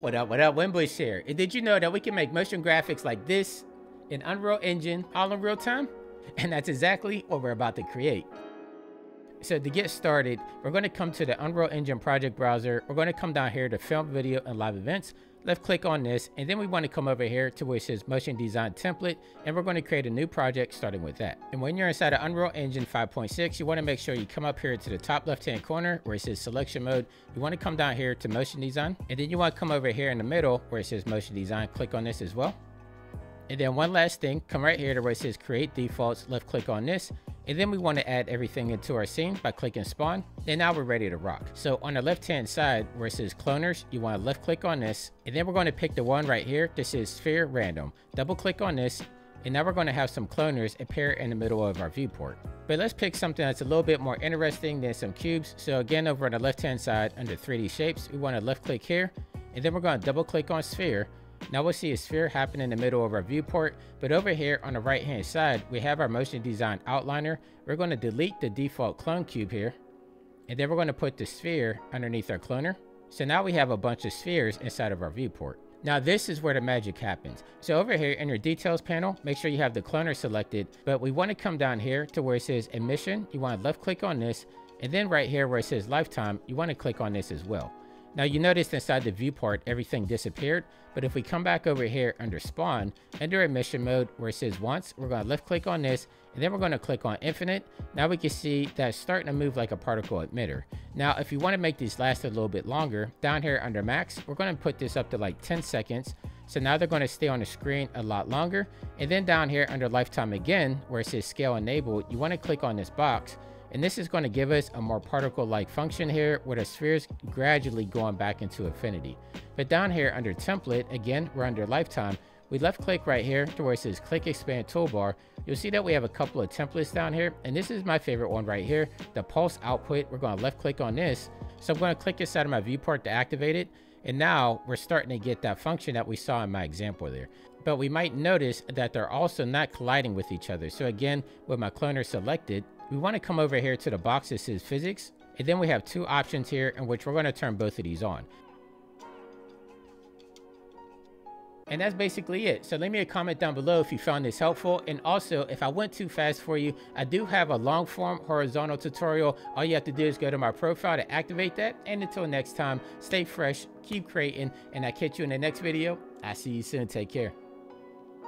What up, Winbush here. And did you know that we can make motion graphics like this in Unreal Engine all in real time? And that's exactly what we're about to create. So to get started, we're going to come to the Unreal Engine project browser. We're going to come down here to film, video, and live events. Left click on this, and then we want to come over here to where it says motion design template, and we're going to create a new project starting with that. And when you're inside of Unreal Engine 5.6, you want to make sure you come up here to the top left hand corner where it says selection mode. You want to come down here to motion design, and then you want to come over here in the middle where it says motion design, click on this as well. And then one last thing, come right here to where it says create defaults, left click on this. And then we want to add everything into our scene by clicking spawn. And now we're ready to rock. So on the left hand side where it says cloners, you want to left click on this. And then we're going to pick the one right here. This is sphere random. Double click on this. And now we're going to have some cloners appear in the middle of our viewport. But let's pick something that's a little bit more interesting than some cubes. So again, over on the left hand side under 3D shapes, we want to left click here. And then we're going to double click on sphere. Now we'll see a sphere happen in the middle of our viewport, but over here on the right hand side, we have our motion design outliner. We're going to delete the default clone cube here, and then we're going to put the sphere underneath our cloner. So now we have a bunch of spheres inside of our viewport. Now this is where the magic happens. So over here in your details panel, make sure you have the cloner selected, but we want to come down here to where it says emission. You want to left click on this, and then right here where it says lifetime, you want to click on this as well. Now you notice inside the viewport, everything disappeared, but if we come back over here under spawn, under emission mode where it says once, we're going to left click on this, and then we're going to click on infinite. Now we can see that it's starting to move like a particle emitter. Now, if you want to make these last a little bit longer, down here under max, we're going to put this up to like 10 seconds. So now they're going to stay on the screen a lot longer. And then down here under lifetime again, where it says scale enabled, you want to click on this box. And this is going to give us a more particle-like function here with our spheres gradually going back into infinity. But down here under template, again, we're under lifetime. We left click right here to where it says click expand toolbar. You'll see that we have a couple of templates down here. And this is my favorite one right here, the pulse output. We're going to left click on this. So I'm going to click inside of my viewport to activate it. And now we're starting to get that function that we saw in my example there. But we might notice that they're also not colliding with each other. So again, with my cloner selected, we want to come over here to the box that says physics, and then we have two options here in which we're going to turn both of these on. And that's basically it. So leave me a comment down below if you found this helpful. And also, if I went too fast for you, I do have a long form horizontal tutorial. All you have to do is go to my profile to activate that. And until next time, stay fresh, keep creating, and I'll catch you in the next video. I'll see you soon. Take care.